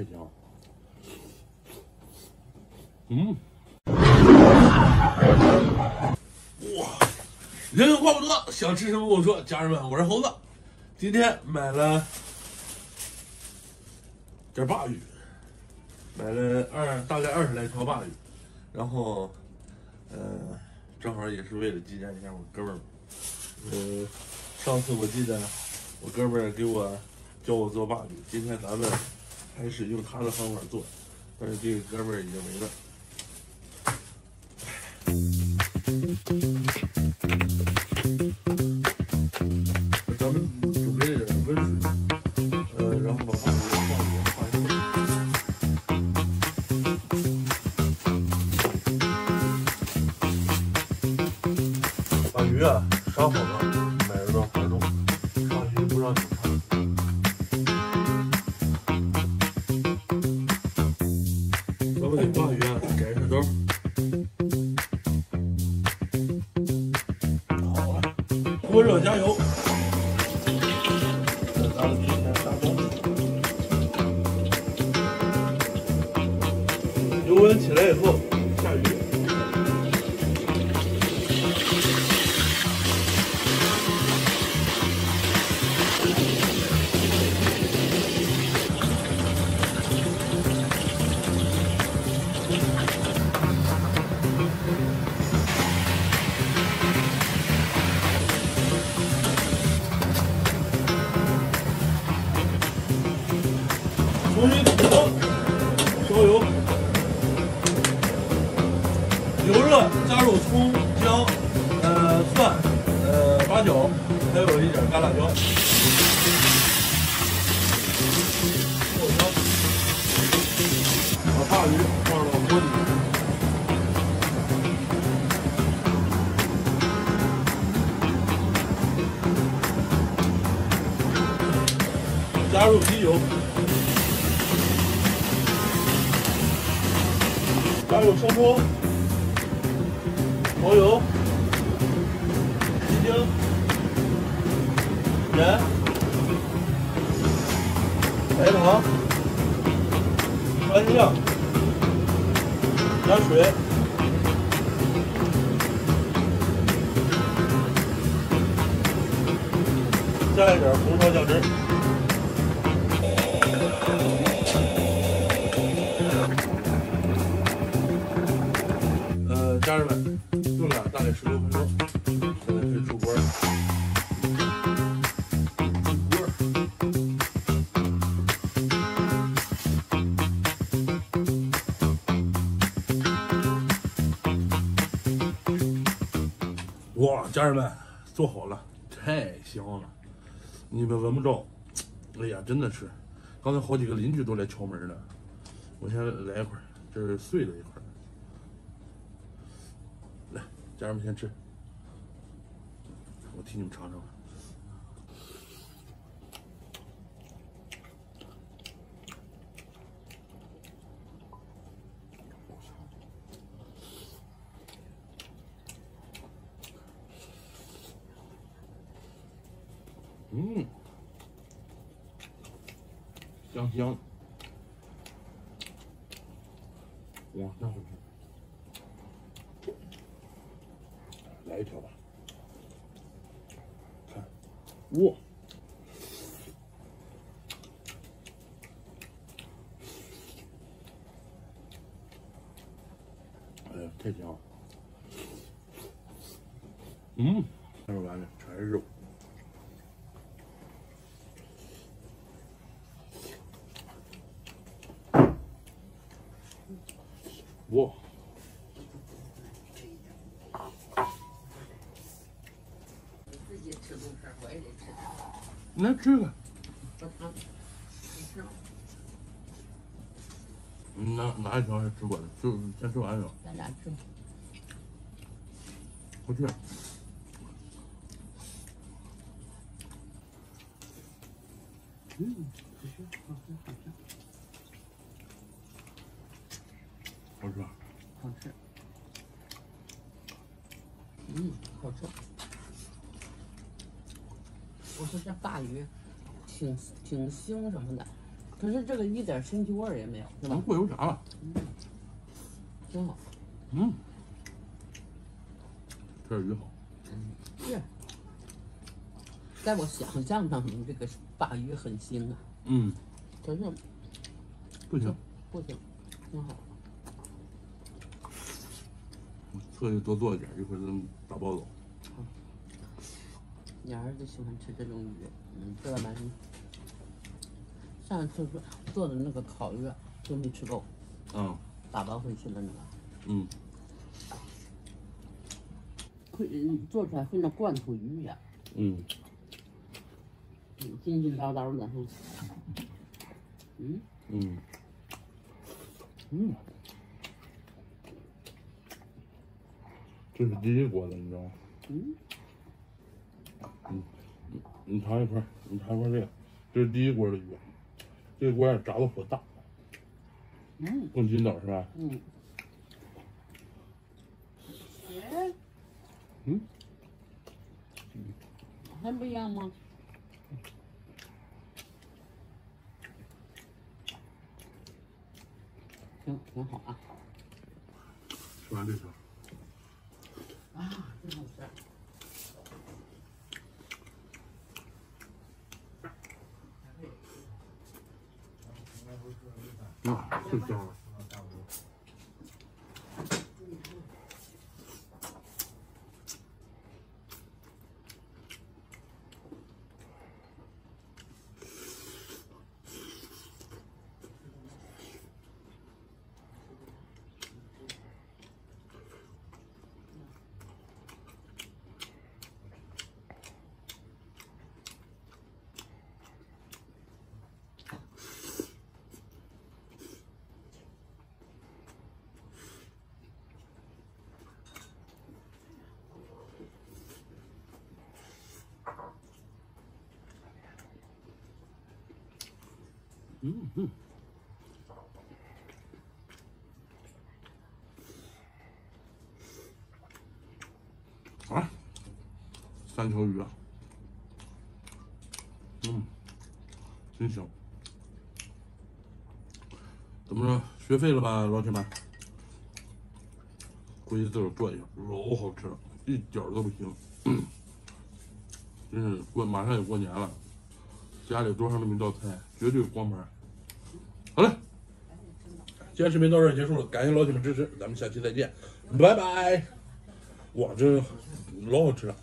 睡觉。嗯。哇，人话不多，想吃什么跟我说。家人们，我是猴子，今天买了点鲅鱼，买了大概20来条鲅鱼，然后正好也是为了纪念一下我哥们儿。上次我记得我哥们儿给我教我做鲅鱼，今天咱们开始用他的方法做，但是这个哥们儿已经没了。 咱们准备了点温水，然后把鲅鱼放里面化一下。鲅鱼啊，杀好了，买了段活动，上去不让你看。咱们给鲅鱼啊改一下刀。 锅热加油，再加点大葱，油温起来以后下鱼。重新煮熟，烧油，油热加入葱、姜、蒜、八角，还有一点干辣椒。爆香，把鲅鱼放到锅里面。加入鸡油。 加入生抽、蚝油、鸡精、盐、白糖、番茄酱、加水，加一点红烧酱汁。 家人们，用了大概16分钟，现在可以出锅了。出锅。哇，家人们，做好了，太香了！你们闻不着？哎呀，真的是！刚才好几个邻居都来敲门了，我先来一会儿，这是碎了一块。 家人们先吃，我替你们尝尝吧。嗯，香香的，哇，那好吃。 来一条吧，看，哇，哎呀，太香了，嗯，看着完了，全是肉，哇。 你来吃吧。你拿一条还吃过的，就先吃完一条。咱俩吃吧。不吃。嗯，不吃，好吃，好吃。好吃吧？好吃。嗯，好吃。 我说这鲅鱼挺腥什么的，可是这个一点腥气味也没有，是吧？不油炸了，嗯，真好，嗯，这鱼好，嗯，是。在我想象当中，这个鲅鱼很腥啊，嗯，可是不腥，不腥，挺好。我特意多做一点，一会儿能打包走。好，你儿子喜欢吃这种鱼，嗯，这玩意。 上次做的那个烤鱼都没吃够，嗯，打包回去了那个，嗯，做出来跟那罐头鱼一样，嗯，筋筋道道的，嗯嗯嗯，这是第一锅的，你知道吗？嗯，嗯，你尝一块，你尝一块这个，这是第一锅的鱼。 这锅炸的火大，嗯，更筋道是吧？嗯，嗯，还不一样吗？挺好啊。吃完这条。啊，真好吃。 啊，是香了。嗯嗯，啊，三条鱼啊，嗯，真香。怎么说，学废了吧，老铁们？估计自个做一下，老好吃了，一点都不腥。真是过，马上也过年了。 家里多上那么一道菜，绝对光盘。好了，今天视频到这儿结束了，感谢老铁们支持，咱们下期再见，拜拜。哇，这老好吃了。